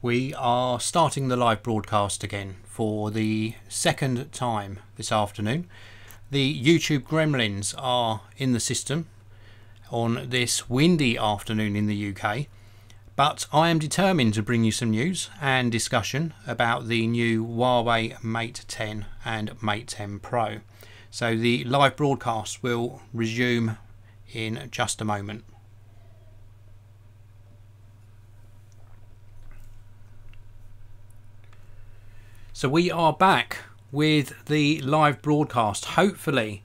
We are starting the live broadcast again for the second time this afternoon. The YouTube gremlins are in the system on this windy afternoon in the UK, but I am determined to bring you some news and discussion about the new Huawei Mate 10 and Mate 10 Pro. So the live broadcast will resume in just a moment. So we are back with the live broadcast. Hopefully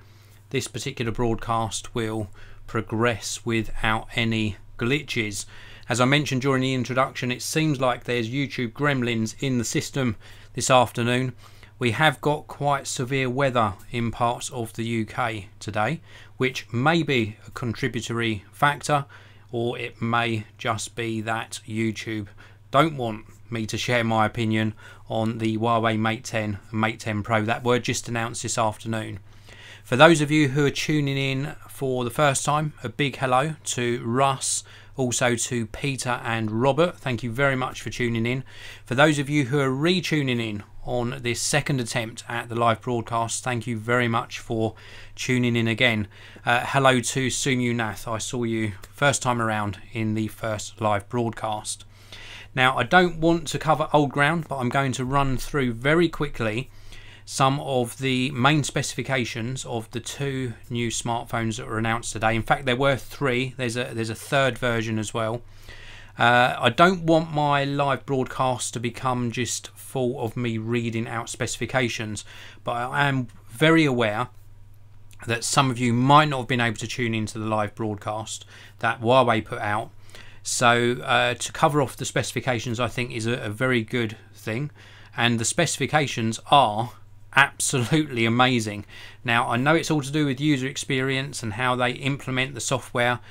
this particular broadcast will progress without any glitches. As I mentioned during the introduction, it seems like there's YouTube gremlins in the system this afternoon. We have got quite severe weather in parts of the UK today, which may be a contributory factor, or it may just be that YouTube don't want me to share my opinion on the Huawei Mate 10 and Mate 10 Pro that were just announced this afternoon. For those of you who are tuning in for the first time, a big hello to Russ, also to Peter and Robert. Thank you very much for tuning in. For those of you who are retuning in on this second attempt at the live broadcast, thank you very much for tuning in again. Hello to Sunyu Nath. I saw you first time around in the first live broadcast. Now, I don't want to cover old ground, but I'm going to run through very quickly some of the main specifications of the two new smartphones that were announced today. In fact, there were three. There's a third version as well. I don't want my live broadcast to become just full of me reading out specifications, but I am very aware that some of you might not have been able to tune into the live broadcast that Huawei put out. So to cover off the specifications, I think, is a very good thing, and the specifications are absolutely amazing. Now, I know it's all to do with user experience and how they implement the software,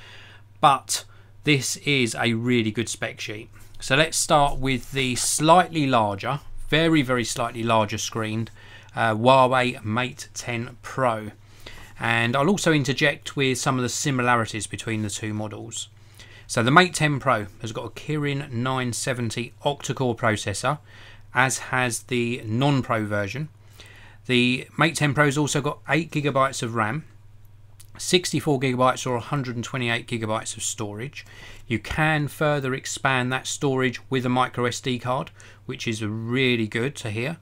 but this is a really good spec sheet. So let's start with the slightly larger, very, very slightly larger screened Huawei Mate 10 Pro. And I'll also interject with some of the similarities between the two models. So the Mate 10 Pro has got a Kirin 970 octa-core processor, as has the non-Pro version. The Mate 10 Pro has also got 8 GB of RAM, 64 GB or 128 GB of storage. You can further expand that storage with a micro SD card, which is really good to hear.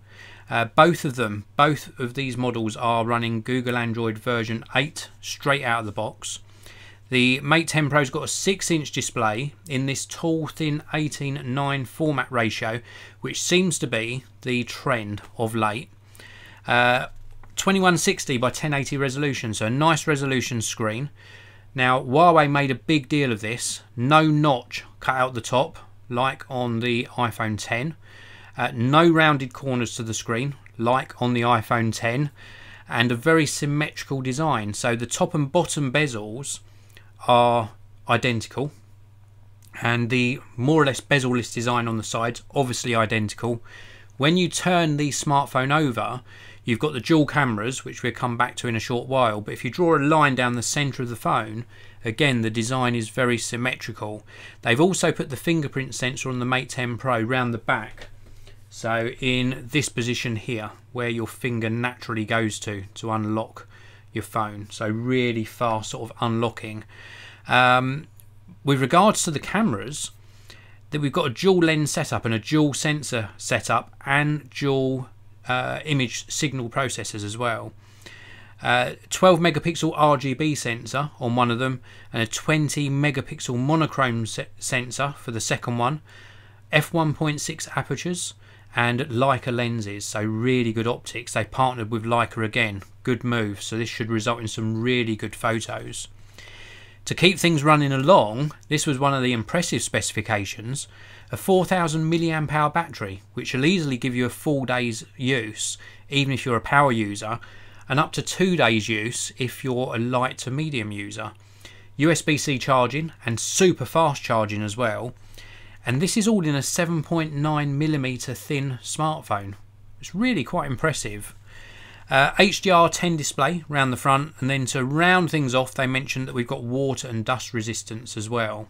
Both of these models are running Google Android version 8 straight out of the box. The Mate 10 Pro's got a 6-inch display in this tall, thin 18:9 format ratio, which seems to be the trend of late. 2160 by 1080 resolution, so a nice resolution screen. Now, Huawei made a big deal of this. No notch cut out the top, like on the iPhone 10. No rounded corners to the screen, like on the iPhone 10, and a very symmetrical design. So the top and bottom bezels are identical, and the more or less bezel-less design on the sides, obviously identical. When you turn the smartphone over, you've got the dual cameras, which we'll come back to in a short while, but if you draw a line down the center of the phone, again, the design is very symmetrical. They've also put the fingerprint sensor on the Mate 10 Pro round the back, so in this position here, where your finger naturally goes to unlock your phone, so really fast sort of unlocking. With regards to the cameras, that we've got a dual lens setup and a dual sensor setup and dual image signal processors as well. 12 megapixel RGB sensor on one of them, and a 20 megapixel monochrome sensor for the second one, f1.6 apertures and Leica lenses, so really good optics. They partnered with Leica again, good move, so this should result in some really good photos. To keep things running along, this was one of the impressive specifications, a 4000 mAh battery, which will easily give you a full day's use, even if you're a power user, and up to 2 days use if you're a light to medium user. USB-C charging and super fast charging as well. And this is all in a 7.9mm thin smartphone. It's really quite impressive. HDR10 display round the front, and then to round things off, they mentioned that we've got water and dust resistance as well.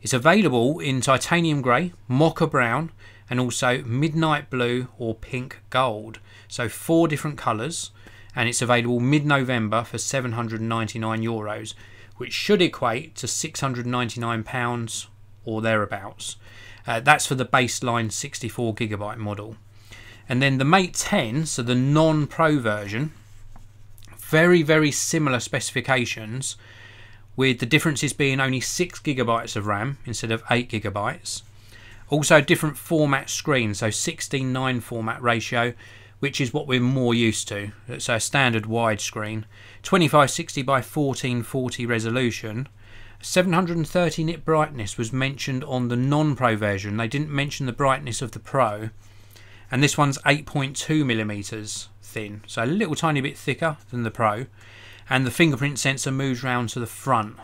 It's available in titanium grey, mocha brown, and also midnight blue or pink gold. So 4 different colours, and it's available mid-November for €799, which should equate to £699 or thereabouts. That's for the baseline 64GB model. And then the Mate 10, so the non-Pro version, very, very similar specifications, with the differences being only 6GB of RAM instead of 8GB. Also a different format screen, so 16:9 format ratio, which is what we're more used to. So a standard widescreen, 2560 by 1440 resolution, 730 nit brightness was mentioned on the non-Pro version. They didn't mention the brightness of the Pro, and this one's 8.2mm thin, so a little tiny bit thicker than the Pro, and the fingerprint sensor moves round to the front.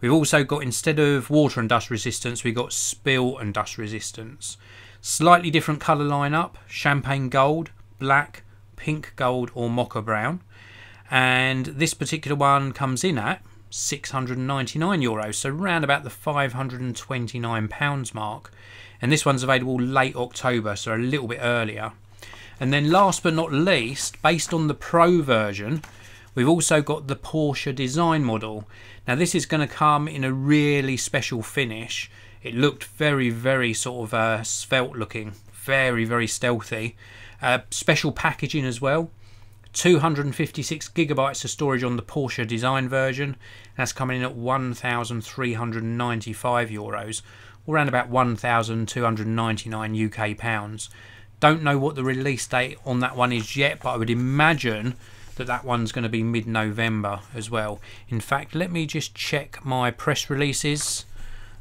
We've also got, instead of water and dust resistance, we've got spill and dust resistance. Slightly different colour lineup, champagne gold, black, pink gold or mocha brown, and this particular one comes in at €699, so round about the £529 mark, and this one's available late October, so a little bit earlier. And then last but not least, based on the Pro version, we've also got the Porsche Design model. Now this is going to come in a really special finish. It looked very, very sort of svelte looking, very, very stealthy. Special packaging as well. 256GB of storage on the Porsche Design version. That's coming in at €1,395, or around about £1,299 UK. Don't know what the release date on that one is yet, but I would imagine that that one's going to be mid-November as well. In fact, let me just check my press releases.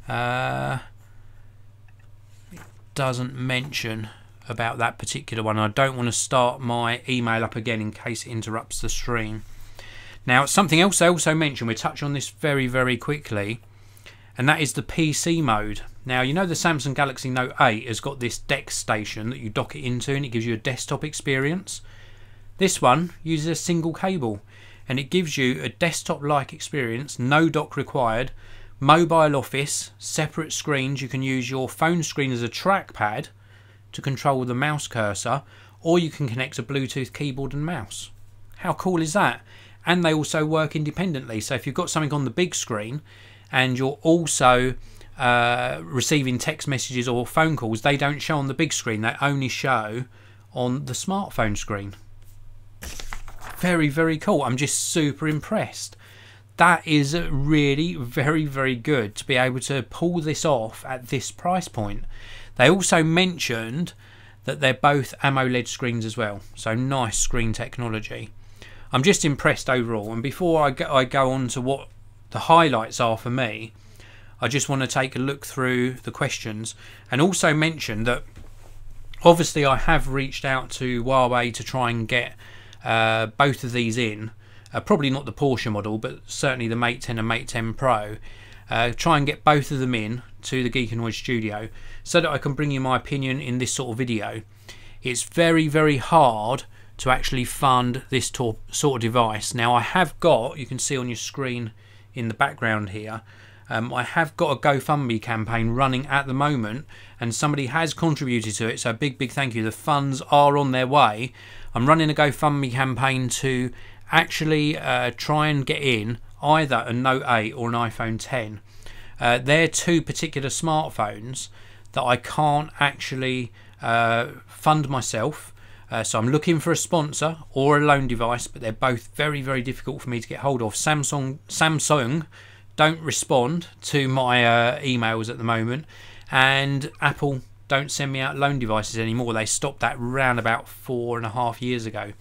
It doesn't mention about that particular one. I don't want to start my email up again in case it interrupts the stream. Now, something else I also mentioned, we touch on this very, very quickly, and that is the PC mode. Now, you know the Samsung Galaxy Note 8 has got this DeX station that you dock it into and it gives you a desktop experience. This one uses a single cable and it gives you a desktop-like experience, no dock required, mobile office, separate screens. You can use your phone screen as a trackpad to control the mouse cursor, or you can connect a Bluetooth keyboard and mouse. How cool is that? And they also work independently, so if you've got something on the big screen and you're also receiving text messages or phone calls, they don't show on the big screen, they only show on the smartphone screen. Very, very cool. I'm just super impressed. That is really very, very good to be able to pull this off at this price point. They also mentioned that they're both AMOLED screens as well, so nice screen technology. I'm just impressed overall, and before I go on to what the highlights are for me, I just want to take a look through the questions and also mention that obviously I have reached out to Huawei to try and get both of these in. Probably not the Porsche model, but certainly the Mate 10 and Mate 10 Pro. Try and get both of them in to the Geekanoid studio so that I can bring you my opinion in this sort of video. It's very, very hard to actually fund this sort of device. Now I have got, you can see on your screen in the background here, I have got a GoFundMe campaign running at the moment, and somebody has contributed to it, so big, big thank you. The funds are on their way. I'm running a GoFundMe campaign to actually try and get in either a Note 8 or an iPhone 10. They're two particular smartphones that I can't actually fund myself, so I'm looking for a sponsor or a loan device, but they're both very, very difficult for me to get hold of. Samsung don't respond to my emails at the moment, and Apple don't send me out loan devices anymore. They stopped that round about 4.5 years ago.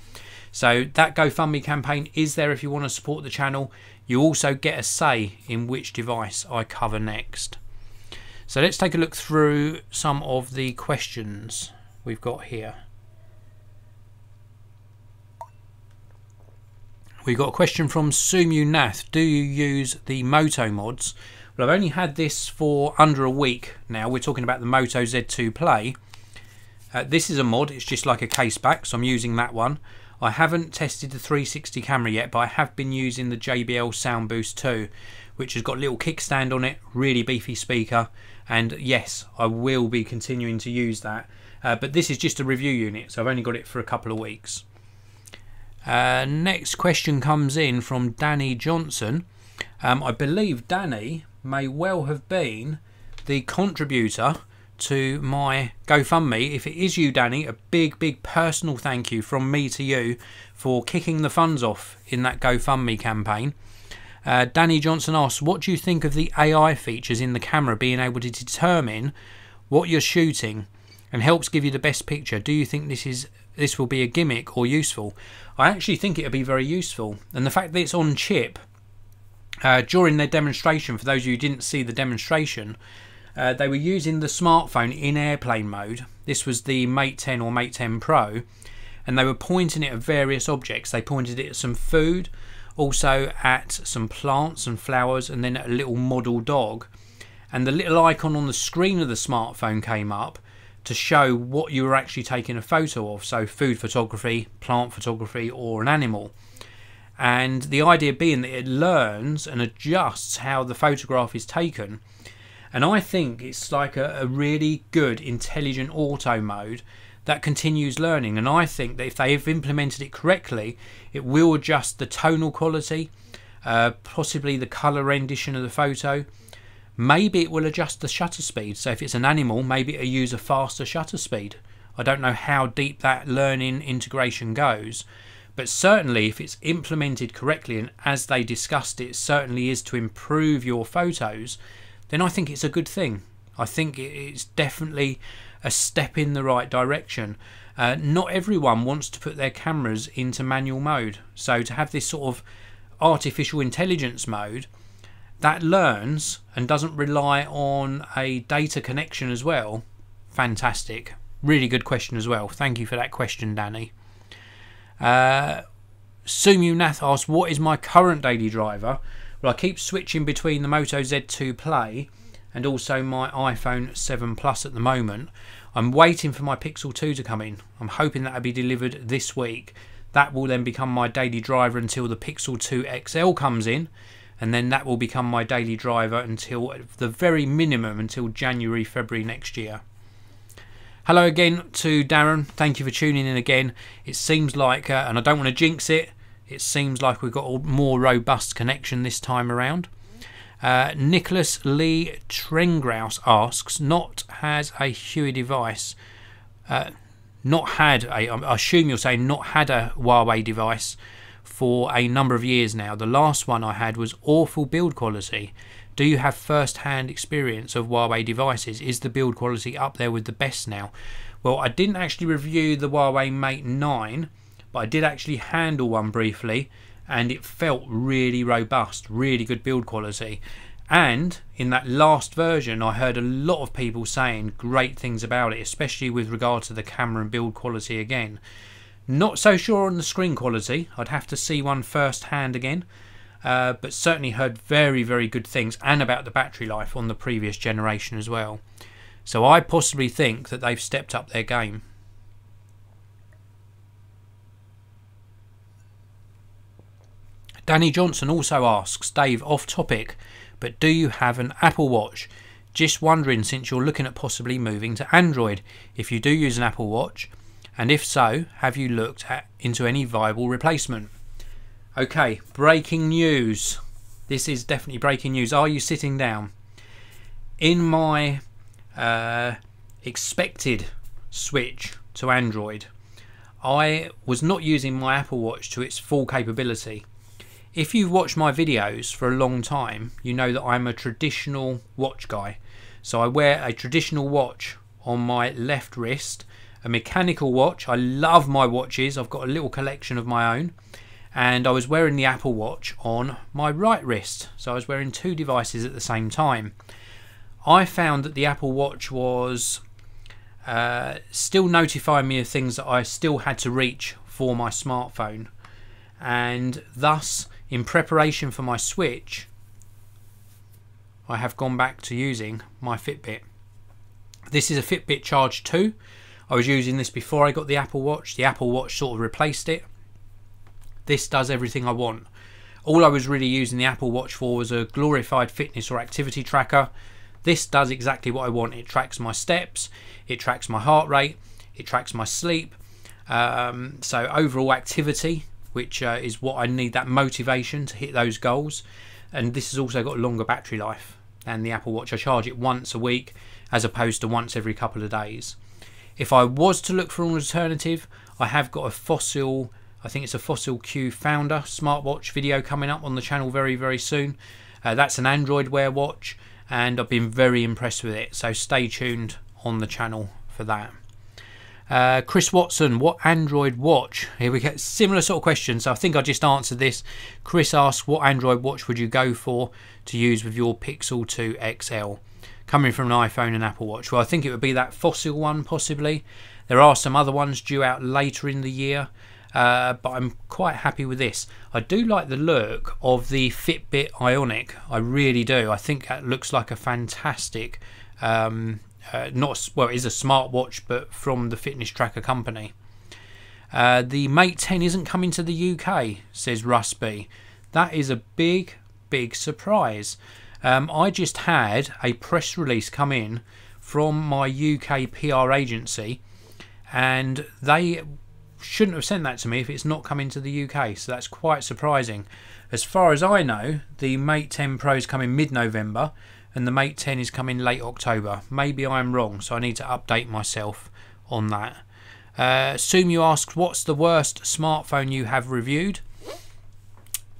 So that GoFundMe campaign is there if you want to support the channel. You also get a say in which device I cover next. So let's take a look through some of the questions we've got here. We've got a question from Sumu Nath. Do you use the Moto mods? Well, I've only had this for under a week now. We're talking about the Moto Z2 Play. This is a mod. It's just like a case back, so I'm using that one. I haven't tested the 360 camera yet, but I have been using the JBL Soundboost 2, which has got a little kickstand on it, really beefy speaker, and yes, I will be continuing to use that, but this is just a review unit, so I've only got it for a couple of weeks. Next question comes in from Danny Johnson. I believe Danny may well have been the contributor to my GoFundMe. If it is you, Danny, a big personal thank you from me to you for kicking the funds off in that GoFundMe campaign. Danny Johnson asks, what do you think of the AI features in the camera being able to determine what you're shooting and helps give you the best picture? Do you think this will be a gimmick or useful? I actually think it'll be very useful, and the fact that it's on chip, during their demonstration, for those of you who didn't see the demonstration, they were using the smartphone in airplane mode. This was the Mate 10 or Mate 10 Pro, and they were pointing it at various objects. They pointed it at some food, also at some plants and flowers, and then at a little model dog. And the little icon on the screen of the smartphone came up to show what you were actually taking a photo of, so food photography, plant photography, or an animal. And the idea being that it learns and adjusts how the photograph is taken. And I think it's like a really good intelligent auto mode that continues learning. And I think that if they have implemented it correctly, it will adjust the tonal quality, possibly the colour rendition of the photo. Maybe it will adjust the shutter speed. So if it's an animal, maybe it'll use a faster shutter speed. I don't know how deep that learning integration goes. But certainly if it's implemented correctly, and as they discussed it certainly is to improve your photos, then I think it's a good thing. I think it's definitely a step in the right direction. Not everyone wants to put their cameras into manual mode, so to have this sort of artificial intelligence mode that learns and doesn't rely on a data connection as well, fantastic. Really good question as well. Thank you for that question, Danny. Sumu Nath asks, what is my current daily driver? Well, I keep switching between the Moto Z2 Play and also my iPhone 7 Plus at the moment. I'm waiting for my Pixel 2 to come in. I'm hoping that'll be delivered this week. That will then become my daily driver until the Pixel 2 XL comes in, and then that will become my daily driver until, at the very minimum, until January, February next year. Hello again to Darren, thank you for tuning in again. It seems like, and I don't want to jinx it, it seems like we've got a more robust connection this time around. Nicholas Lee Trengrouse asks, I assume you're saying not had a Huawei device for a number of years now. The last one I had was awful build quality. Do you have first-hand experience of Huawei devices? Is the build quality up there with the best now? Well, I didn't actually review the Huawei Mate 9, but I did actually handle one briefly, and it felt really robust, really good build quality. And in that last version, I heard a lot of people saying great things about it, especially with regard to the camera and build quality again. Not so sure on the screen quality. I'd have to see one first-hand again. But certainly heard very good things, and about the battery life on the previous generation as well. So I possibly think that they've stepped up their game. Danny Johnson also asks, Dave, off topic, but do you have an Apple Watch? Just wondering, since you're looking at possibly moving to Android, if you do use an Apple Watch, and if so, have you looked into any viable replacement? Okay, breaking news. This is definitely breaking news. Are you sitting down? In my expected switch to Android, I was not using my Apple Watch to its full capability. If you've watched my videos for a long time, you know that I'm a traditional watch guy. So I wear a traditional watch on my left wrist, a mechanical watch. I love my watches. I've got a little collection of my own. And I was wearing the Apple Watch on my right wrist, so I was wearing two devices at the same time. I found that the Apple Watch was still notifying me of things that I still had to reach for my smartphone, and thus, in preparation for my switch, I have gone back to using my Fitbit. This is a Fitbit Charge 2. I was using this before I got the Apple Watch. The Apple Watch sort of replaced it. This does everything I want. All I was really using the Apple Watch for was a glorified fitness or activity tracker. This does exactly what I want. It tracks my steps, it tracks my heart rate, it tracks my sleep. So overall activity, which is what I need, that motivation to hit those goals. And this has also got longer battery life than the Apple Watch. I charge it once a week as opposed to once every couple of days. If I was to look for an alternative, I have got a Fossil, I think it's a Fossil Q Founder smartwatch video coming up on the channel very, very soon. That's an Android Wear watch and I've been very impressed with it. So stay tuned on the channel for that. Chris Watson, what Android watch? Here we go, similar sort of question. So I think I just answered this. Chris asks, what Android watch would you go for to use with your Pixel 2 XL? Coming from an iPhone and Apple Watch. Well, I think it would be that Fossil one, possibly. There are some other ones due out later in the year, but I'm quite happy with this. I do like the look of the Fitbit Ionic. I really do. I think that looks like a fantastic, well, it is a smartwatch, but from the fitness tracker company. The Mate 10 isn't coming to the UK, says Rusby. That is a big, big surprise. I just had a press release come in from my UK PR agency, and they shouldn't have sent that to me if it's not coming to the UK, so that's quite surprising. As far as I know, the Mate 10 Pro is coming mid-November, and the Mate 10 is coming late October. Maybe I'm wrong, so I need to update myself on that. Sumu asks, what's the worst smartphone you have reviewed?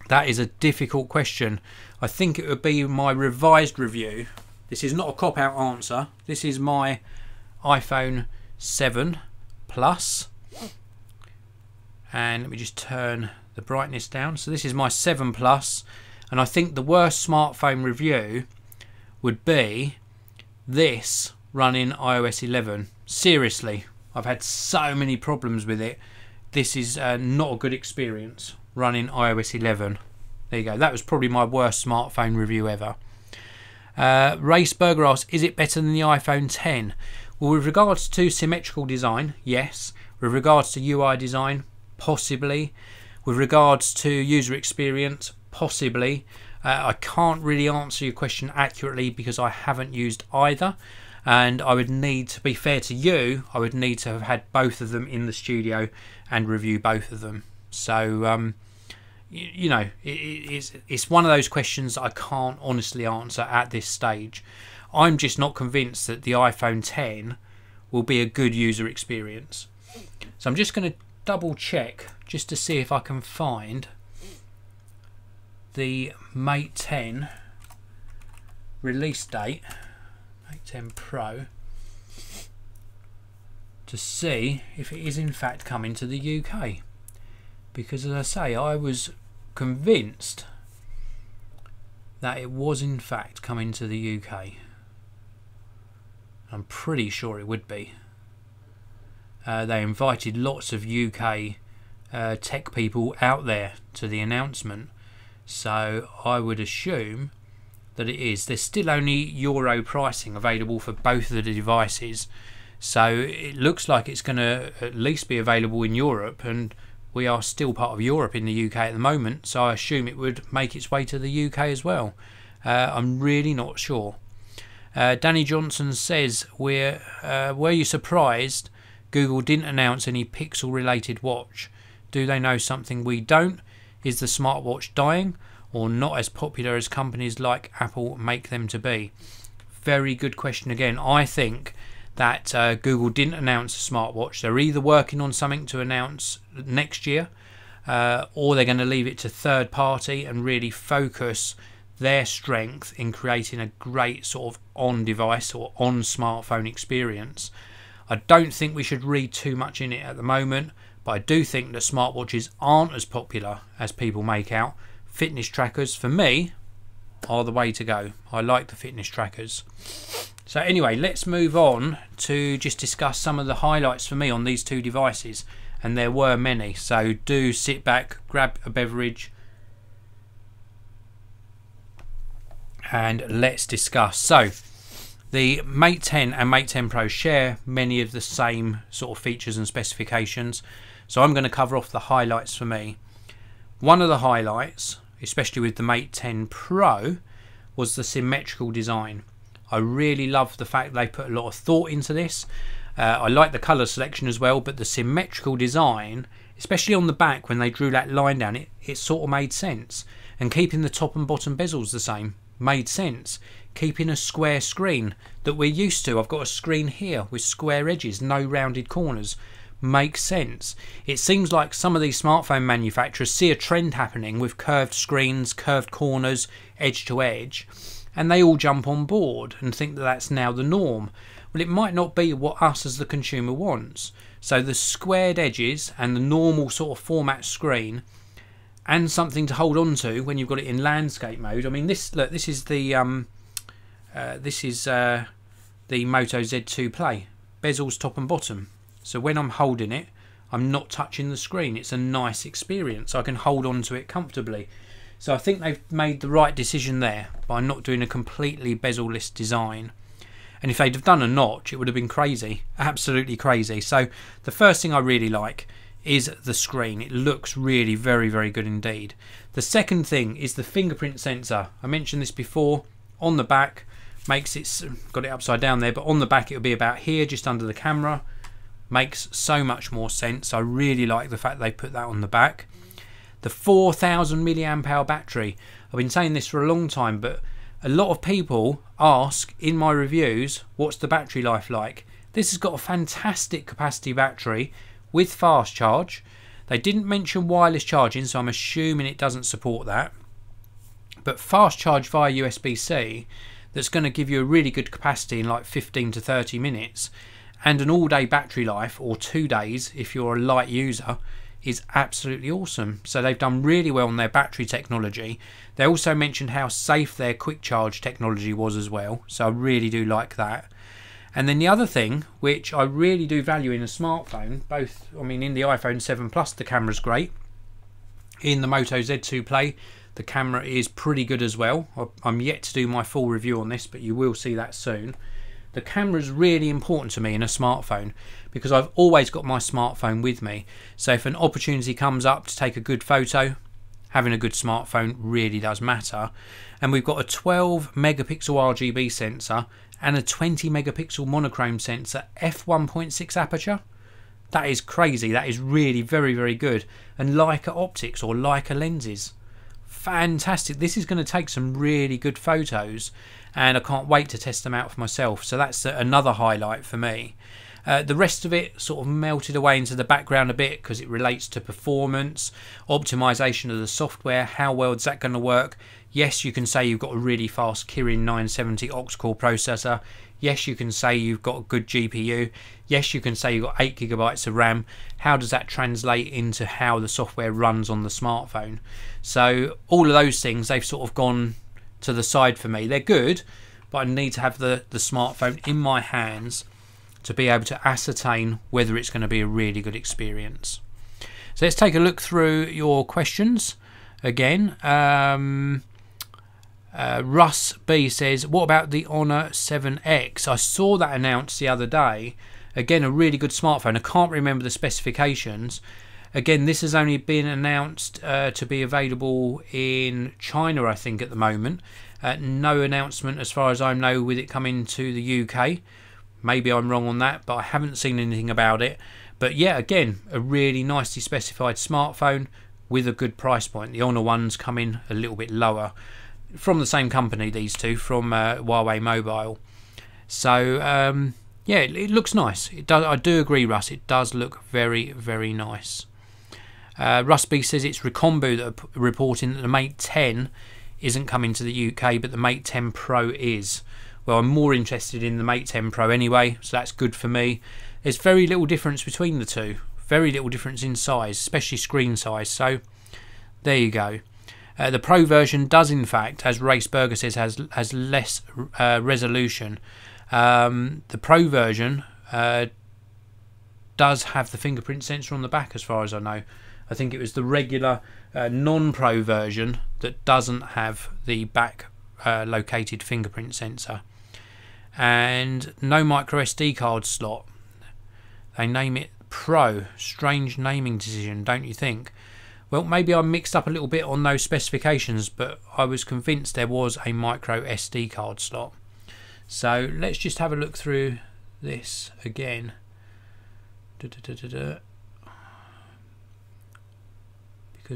That is a difficult question. I think it would be my revised review. This is not a cop-out answer. This is my iPhone 7 Plus. And let me just turn the brightness down. So this is my 7 Plus. And I think the worst smartphone review would be this running iOS 11. Seriously, I've had so many problems with it. This is not a good experience running iOS 11. There you go. That was probably my worst smartphone review ever. Raceburger asks, is it better than the iPhone 10? Well, with regards to symmetrical design, yes. With regards to UI design, possibly. With regards to user experience, possibly. I can't really answer your question accurately because I haven't used either. And I would need, to be fair to you, I would need to have had both of them in the studio and review both of them. So, you know, it's one of those questions I can't honestly answer at this stage. I'm just not convinced that the iPhone 10 will be a good user experience. So I'm just going to double check just to see if I can find the Mate 10 release date, Mate 10 Pro, to see if it is in fact coming to the UK. Because as I say, I was convinced that it was in fact coming to the UK. I'm pretty sure it would be. They invited lots of UK tech people out there to the announcement. So I would assume that it is. There's still only Euro pricing available for both of the devices. So it looks like it's going to at least be available in Europe, and we are still part of Europe in the UK at the moment, so I assume it would make its way to the UK as well. I'm really not sure. Danny Johnson says, were you surprised Google didn't announce any Pixel related watch? Do they know something we don't? Is the smartwatch dying or not as popular as companies like Apple make them to be? Very good question again. I think that Google didn't announce a smartwatch. They're either working on something to announce next year, or they're going to leave it to third party and really focus their strength in creating a great sort of on-device or on-smartphone experience. I don't think we should read too much in it at the moment, but I do think that smartwatches aren't as popular as people make out. Fitness trackers, for me, are the way to go. I like the fitness trackers. So anyway, let's move on to just discuss some of the highlights for me on these two devices, and there were many, so do sit back, grab a beverage, and let's discuss. So the Mate 10 and Mate 10 Pro share many of the same sort of features and specifications, so I'm going to cover off the highlights for me. One of the highlights especially with the Mate 10 Pro, was the symmetrical design. I really love the fact they put a lot of thought into this. I like the colour selection as well, but the symmetrical design, especially on the back when they drew that line down, it sort of made sense. And keeping the top and bottom bezels the same made sense. Keeping a square screen that we're used to, I've got a screen here with square edges, no rounded corners, makes sense. It seems like some of these smartphone manufacturers see a trend happening with curved screens, curved corners, edge to edge, and they all jump on board and think that that's now the norm. Well, it might not be what us as the consumer wants. So the squared edges and the normal sort of format screen and something to hold on to when you've got it in landscape mode. I mean, this, look, this is the Moto Z2 Play, bezels top and bottom. So when I'm holding it, I'm not touching the screen. It's a nice experience. I can hold on to it comfortably. So I think they've made the right decision there by not doing a completely bezel-less design. And if they'd have done a notch, it would have been crazy, absolutely crazy. So the first thing I really like is the screen. It looks really very, very good indeed. The second thing is the fingerprint sensor. I mentioned this before. On the back, makes it, got it upside down there, but on the back it'll be about here, just under the camera. Makes so much more sense. I really like the fact they put that on the back. The 4,000 milliamp hour battery. I've been saying this for a long time, but a lot of people ask in my reviews, what's the battery life like? This has got a fantastic capacity battery with fast charge. They didn't mention wireless charging, so I'm assuming it doesn't support that. But fast charge via USB-C, that's going to give you a really good capacity in like 15 to 30 minutes. And an all-day battery life, or 2 days if you're a light user, is absolutely awesome. So they've done really well on their battery technology. They also mentioned how safe their quick charge technology was as well. So I really do like that. And then the other thing, which I really do value in a smartphone, both, I mean, in the iPhone 7 Plus, the camera's great. In the Moto Z2 Play, the camera is pretty good as well. I'm yet to do my full review on this, but you will see that soon. The camera is really important to me in a smartphone because I've always got my smartphone with me. So if an opportunity comes up to take a good photo, having a good smartphone really does matter. And we've got a 12 megapixel RGB sensor and a 20 megapixel monochrome sensor, f1.6 aperture. That is crazy. That is really very, very good. And Leica optics or Leica lenses. Fantastic. This is going to take some really good photos and I can't wait to test them out for myself. So that's another highlight for me. The rest of it sort of melted away into the background a bit because it relates to performance, optimization of the software, how well is that going to work? Yes, you can say you've got a really fast Kirin 970 octa-core processor. Yes, you can say you've got a good GPU. Yes, you can say you've got 8 GB of RAM. How does that translate into how the software runs on the smartphone? So all of those things, they've sort of gone to the side for me. They're good, but I need to have the smartphone in my hands to be able to ascertain whether it's going to be a really good experience. So let's take a look through your questions again. Russ B says, what about the Honor 7x? I saw that announced the other day. Again, a really good smartphone. I can't remember the specifications. Again, this has only been announced to be available in China, I think, at the moment. No announcement, as far as I know, with it coming to the UK. Maybe I'm wrong on that, but I haven't seen anything about it. But yeah, again, a really nicely specified smartphone with a good price point. The Honor one's come in a little bit lower. From the same company, these two, from Huawei Mobile. So yeah, it looks nice. It does. I do agree, Russ, it does look very, very nice. Russ B says it's Recombu that are reporting that the Mate 10 isn't coming to the UK, but the Mate 10 Pro is. Well, I'm more interested in the Mate 10 Pro anyway, so that's good for me. There's very little difference between the two. Very little difference in size, especially screen size. So there you go. The Pro version does, in fact, as Race Burger says, has less resolution. The Pro version does have the fingerprint sensor on the back, as far as I know. I think it was the regular non-Pro version that doesn't have the back located fingerprint sensor. And no micro SD card slot. They name it Pro. Strange naming decision, don't you think? Well, maybe I mixed up a little bit on those specifications, but I was convinced there was a micro SD card slot. So let's just have a look through this again. Because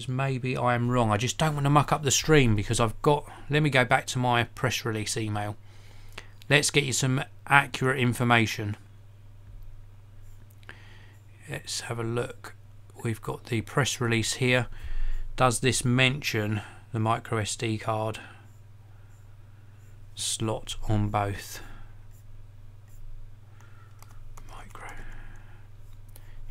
maybe I am wrong. I just don't want to muck up the stream because I've got... Let me go back to my press release email. Let's get you some accurate information. Let's have a look. We've got the press release here. Does this mention the micro SD card slot on both? Micro.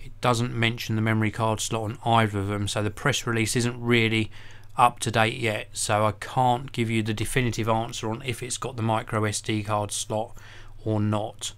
It doesn't mention the memory card slot on either of them, so the press release isn't really up to date yet, so I can't give you the definitive answer on if it's got the micro SD card slot or not.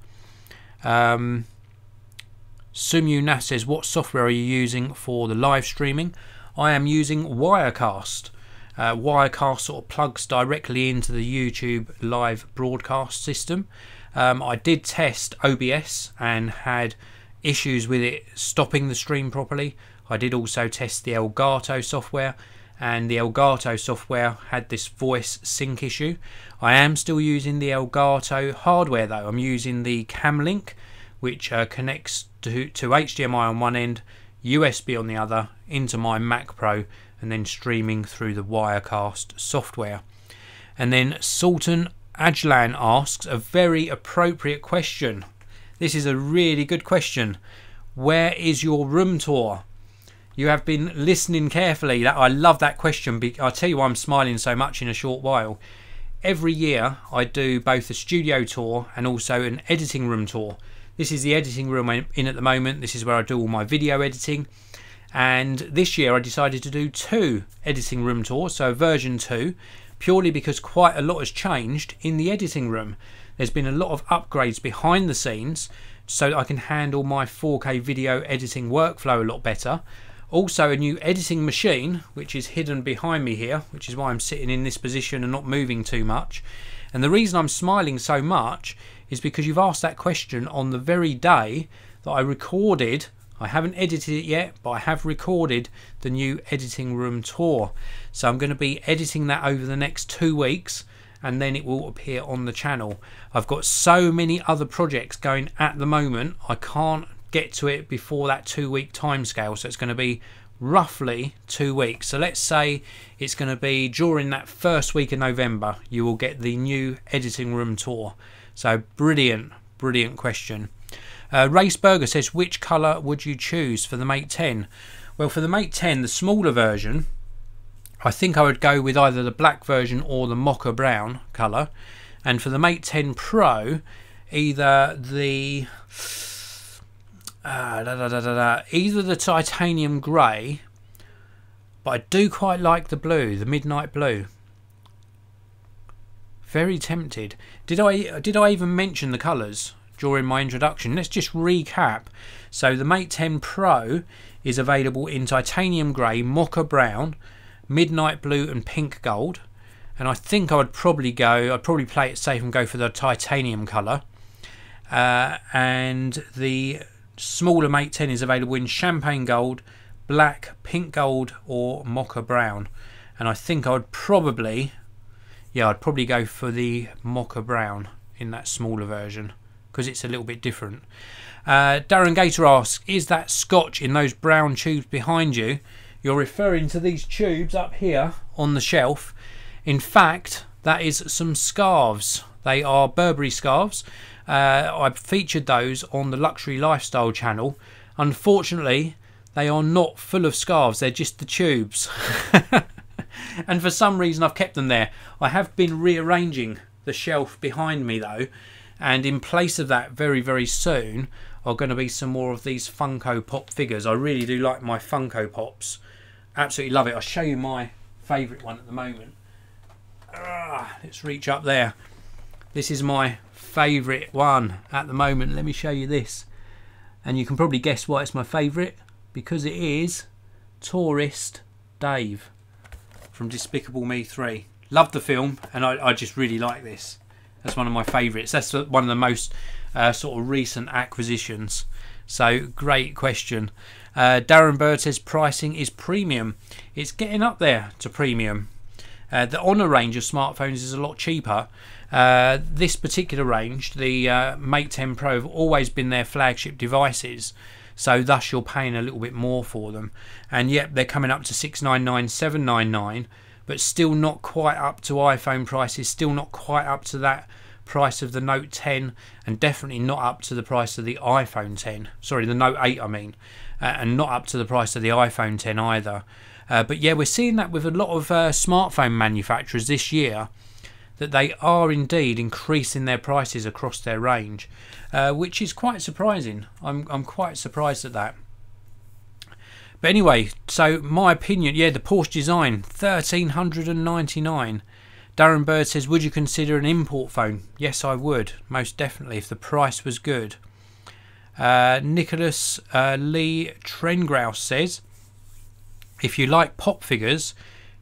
Sumu Nath says, what software are you using for the live streaming? I am using Wirecast. Wirecast sort of plugs directly into the YouTube live broadcast system. I did test OBS and had issues with it stopping the stream properly. I did also test the Elgato software, and the Elgato software had this voice sync issue. I am still using the Elgato hardware though. I'm using the Cam Link, which connects to HDMI on one end, USB on the other, into my Mac Pro, and then streaming through the Wirecast software. And then Sultan Ajlan asks a very appropriate question. This is a really good question. Where is your room tour? You have been listening carefully. I love that question. I'll tell you why I'm smiling so much in a short while. Every year I do both a studio tour and also an editing room tour. This is the editing room I'm in at the moment. This is where I do all my video editing. And this year I decided to do two editing room tours, so version 2, purely because quite a lot has changed in the editing room. There's been a lot of upgrades behind the scenes so that I can handle my 4K video editing workflow a lot better. Also a new editing machine, which is hidden behind me here, which is why I'm sitting in this position and not moving too much. And the reason I'm smiling so much is because you've asked that question on the very day that I recorded. I haven't edited it yet, but I have recorded the new editing room tour. So I'm going to be editing that over the next 2 weeks, and then it will appear on the channel. I've got so many other projects going at the moment, I can't get to it before that 2 week timescale. So it's going to be roughly 2 weeks. So let's say it's going to be during that first week of November, you will get the new editing room tour. So brilliant, brilliant question. Raceburger says, which colour would you choose for the Mate 10? Well, for the Mate 10, the smaller version, I think I would go with either the black version or the mocha brown colour. And for the Mate 10 Pro, either the... either the titanium grey, but I do quite like the blue, the midnight blue. Very tempted. Did I even mention the colours during my introduction? Let's just recap. So the Mate 10 Pro is available in titanium grey, mocha brown, midnight blue and pink gold. And I think I would probably go, I'd probably play it safe and go for the titanium colour. And the smaller Mate 10 is available in champagne gold, black, pink gold or mocha brown, and I think I would probably, yeah, I'd probably go for the mocha brown in that smaller version because it's a little bit different. Darren Gator asks, is that scotch in those brown tubes behind you? You're referring to these tubes up here on the shelf. In fact, that is some scarves. They are Burberry scarves. I've featured those on the Luxury Lifestyle channel. Unfortunately, they are not full of scarves, they're just the tubes. And for some reason I've kept them there. I have been rearranging the shelf behind me though, and in place of that, very, very soon, are going to be some more of these Funko Pop figures. I really do like my Funko Pops. Absolutely love it. I'll show you my favourite one at the moment. Let's reach up there. This is my favourite one at the moment. Let me show you this, and you can probably guess why it's my favourite, because it is Tourist Dave from Despicable Me 3. Love the film, and I just really like this. That's one of my favourites. That's one of the most sort of recent acquisitions. So great question. Darren Bird says pricing is premium. It's getting up there to premium. The Honor range of smartphones is a lot cheaper. This particular range, the Mate 10 Pro, have always been their flagship devices, so thus you're paying a little bit more for them. And yet they're coming up to 699, 799, but still not quite up to iPhone prices, still not quite up to that price of the Note 10, and definitely not up to the price of the iPhone 10. Sorry, the Note 8, I mean, and not up to the price of the iPhone 10 either. But yeah, we're seeing that with a lot of smartphone manufacturers this year, that they are indeed increasing their prices across their range, which is quite surprising. I'm quite surprised at that. But anyway, so my opinion, yeah, the Porsche Design, 1,399. Darren Bird says, would you consider an import phone? Yes, I would, most definitely, if the price was good. Nicholas Lee Trengrouse says, if you like pop figures,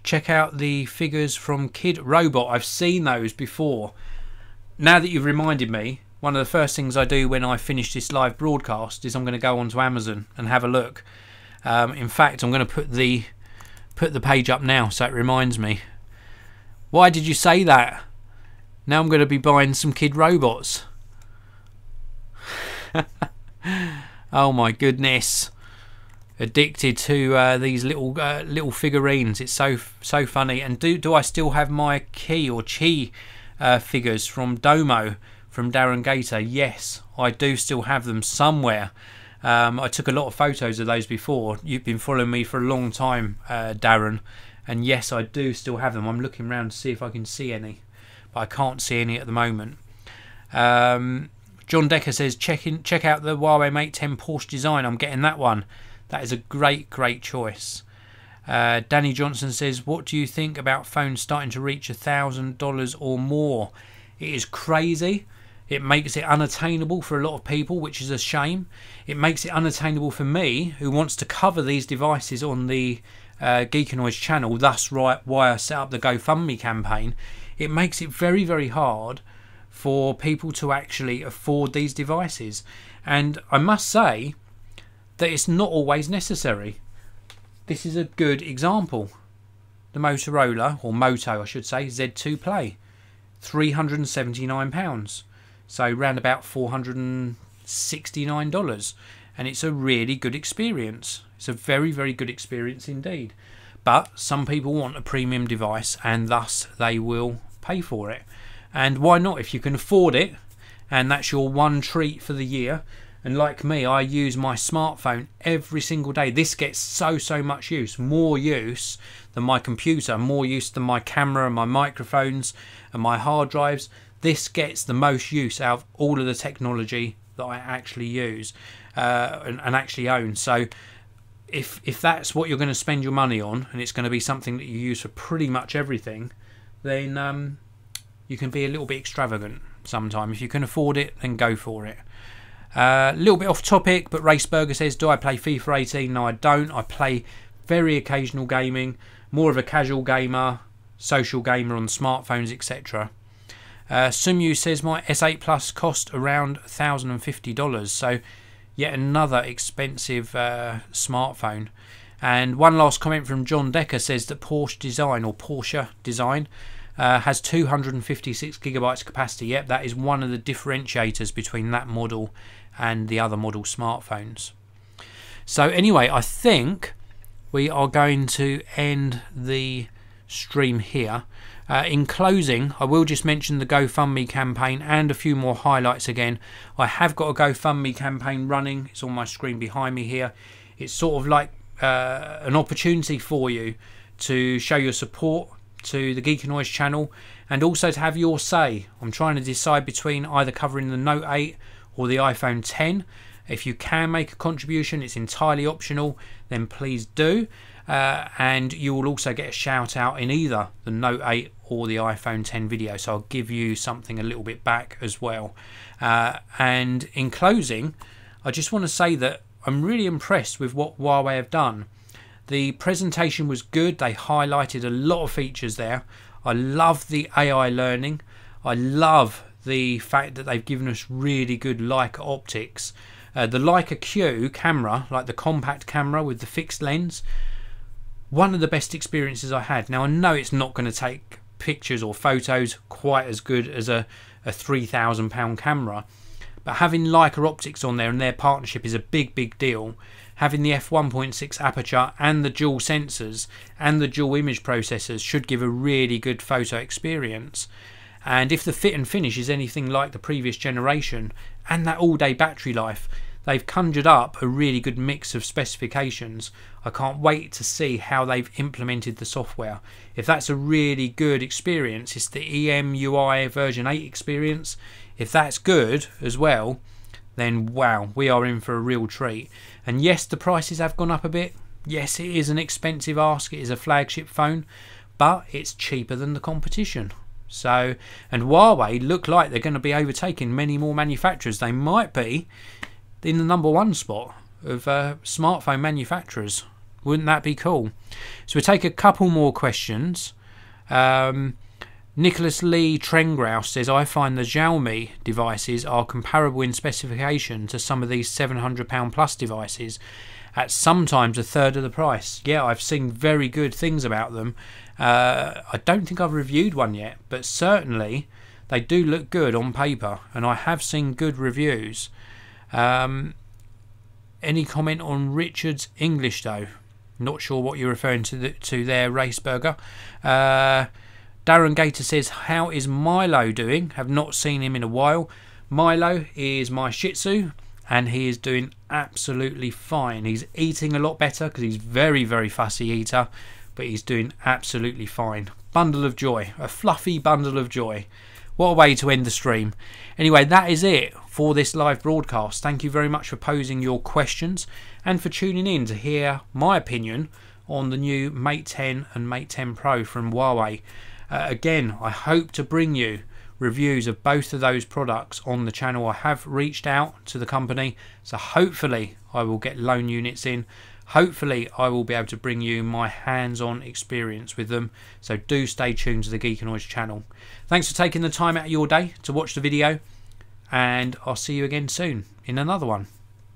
check out the figures from Kid Robot. I've seen those before. Now that you've reminded me, one of the first things I do when I finish this live broadcast is I'm going to go onto Amazon and have a look. In fact, I'm going to put the page up now so it reminds me. Why did you say that? Now I'm going to be buying some Kid Robots. Oh my goodness. Addicted to these little figurines. It's so funny. And do I still have my Chi figures from Domo from Darren Gator? Yes, I do still have them somewhere. I took a lot of photos of those before. You've been following me for a long time, Darren, and yes, I do still have them. I'm looking around to see if I can see any, but I can't see any at the moment. John Decker says check out the Huawei Mate 10 Porsche Design. I'm getting that one. That is a great choice. Danny Johnson says, what do you think about phones starting to reach $1,000 or more? It is crazy. It makes it unattainable for a lot of people, which is a shame. It makes it unattainable for me, who wants to cover these devices on the Geekanoids channel, thus why I set up the GoFundMe campaign. It makes it very, very hard for people to actually afford these devices. And I must say, that it's not always necessary. This is a good example. The Motorola, or Moto I should say, Z2 Play, £379, so round about $469, and it's a really good experience. It's a very good experience indeed, but some people want a premium device and thus they will pay for it. And why not, if you can afford it and that's your one treat for the year. And like me, I use my smartphone every single day. This gets so much use, more use than my computer, more use than my camera and my microphones and my hard drives. This gets the most use out of all of the technology that I actually use and actually own. So if that's what you're going to spend your money on, and it's going to be something that you use for pretty much everything, then you can be a little bit extravagant sometimes. If you can afford it, then go for it. A little bit off topic, but Raceburger says, do I play FIFA 18? No, I don't. I play very occasional gaming, more of a casual gamer, social gamer on smartphones, etc. Sumyu says, my S8 Plus cost around $1,050, so yet another expensive smartphone. And one last comment from John Decker says that Porsche Design has 256 gigabytes capacity. Yep, that is one of the differentiators between that model and the other model smartphones. So anyway, I think we are going to end the stream here. In closing, I will just mention the GoFundMe campaign and a few more highlights again. I have got a GoFundMe campaign running. It's on my screen behind me here. It's sort of like an opportunity for you to show your support to the Geekanoids channel and also to have your say. I'm trying to decide between either covering the Note 8 or the iPhone 10. If you can make a contribution, it's entirely optional, then please do. And you will also get a shout out in either the Note 8 or the iPhone 10 video. So I'll give you something a little bit back as well. And in closing, I just want to say that I'm really impressed with what Huawei have done. The presentation was good. They highlighted a lot of features there. I love the AI learning. I love the fact that they've given us really good Leica optics. the Leica Q camera, like the compact camera with the fixed lens, one of the best experiences I had. Now I know it's not going to take pictures or photos quite as good as a £3,000 camera, but having Leica optics on there and their partnership is a big deal. Having the f1.6 aperture and the dual sensors and the dual image processors should give a really good photo experience. And if the fit and finish is anything like the previous generation and that all-day battery life, they've conjured up a really good mix of specifications. I can't wait to see how they've implemented the software. If that's a really good experience, it's the EMUI version 8 experience. If that's good as well, then wow, we are in for a real treat. And yes, the prices have gone up a bit. Yes, it is an expensive ask. It is a flagship phone, but it's cheaper than the competition. So, and Huawei look like they're going to be overtaking many more manufacturers. They might be in the #1 spot of smartphone manufacturers. Wouldn't that be cool? So we'll take a couple more questions. Nicholas Lee Trengrouse says, I find the Xiaomi devices are comparable in specification to some of these £700 plus devices at sometimes a third of the price. Yeah, I've seen very good things about them. I don't think I've reviewed one yet, but certainly they do look good on paper, and I have seen good reviews. Any comment on Richard's English though? Not sure what you're referring to there, Raceburger. Darren Gator says, how is Milo doing? Have not seen him in a while. Milo is my Shih Tzu and he is doing absolutely fine. He's eating a lot better because he's very fussy eater, but he's doing absolutely fine. Bundle of joy, a fluffy bundle of joy. What a way to end the stream. Anyway, that is it for this live broadcast. Thank you very much for posing your questions and for tuning in to hear my opinion on the new Mate 10 and Mate 10 Pro from Huawei. Again, I hope to bring you reviews of both of those products on the channel. I have reached out to the company, so hopefully I will get loan units in. Hopefully I will be able to bring you my hands-on experience with them, so do stay tuned to the Geekanoids channel. Thanks for taking the time out of your day to watch the video, and I'll see you again soon in another one.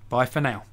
Bye for now.